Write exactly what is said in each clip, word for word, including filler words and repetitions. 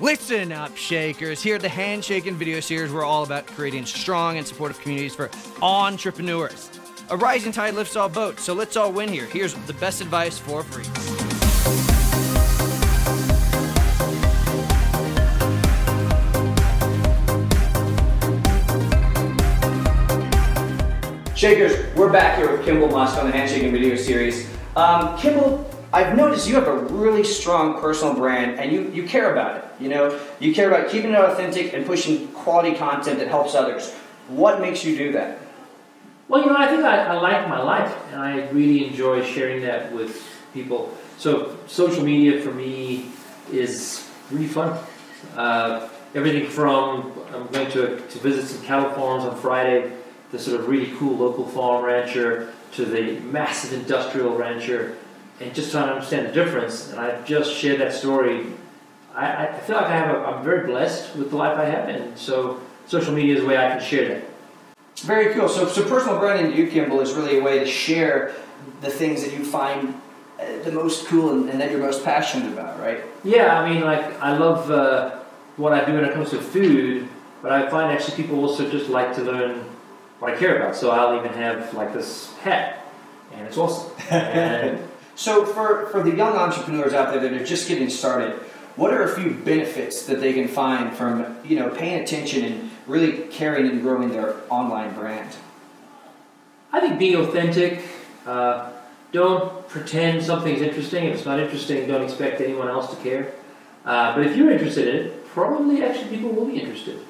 Listen up, Shakers. Here at the Handshaking Video Series, we're all about creating strong and supportive communities for entrepreneurs. A rising tide lifts all boats, so let's all win here. Here's the best advice for free. Shakers, we're back here with Kimball Musk on the Handshaking Video Series. Um, Kimball, I've noticed you have a really strong personal brand, and you, you care about it. You know, you care about keeping it authentic and pushing quality content that helps others. What makes you do that? Well, you know, I think I, I like my life, and I really enjoy sharing that with people. So social media for me is really fun. Uh, everything from, I'm going to, to visit some cattle farms on Friday, the sort of really cool local farm rancher, to the massive industrial rancher, and just trying to understand the difference. And I've just shared that story. I, I feel like I have a, I'm very blessed with the life I have, and so social media is a way I can share that. Very cool. So, so personal branding to you, Kimball, is really a way to share the things that you find the most cool and, and that you're most passionate about, right? Yeah, I mean, like, I love uh, what I do when it comes to food, but I find actually people also just like to learn what I care about. So I'll even have like this hat, and it's awesome. And so for, for the young entrepreneurs out there that are just getting started, what are a few benefits that they can find from, you know, paying attention and really caring and growing their online brand? I think being authentic. Uh, don't pretend something's interesting. If it's not interesting, don't expect anyone else to care. Uh, but if you're interested in it, probably actually people will be interested.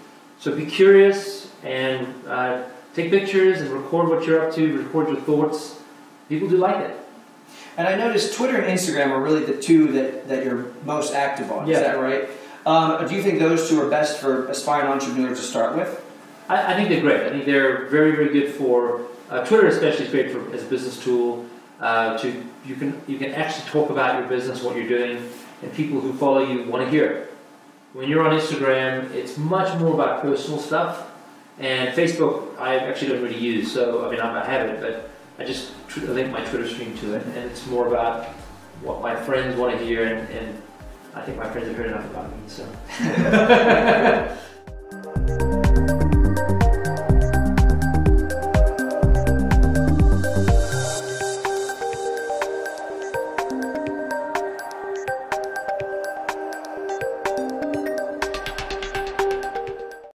So be curious and uh, take pictures and record what you're up to, record your thoughts. People do like it. And I noticed Twitter and Instagram are really the two that, that you're most active on, yeah. Is that right? Um, do you think those two are best for aspiring entrepreneurs to start with? I, I think they're great. I think they're very, very good for, uh, Twitter especially is great for, as a business tool. Uh, to you can, you can actually talk about your business, what you're doing, and people who follow you want to hear it. When you're on Instagram, it's much more about personal stuff. And Facebook, I actually don't really use, so, I mean, I have it, but I just link my Twitter stream to it, and it's more about what my friends want to hear, and, and I think my friends have heard enough about me, so.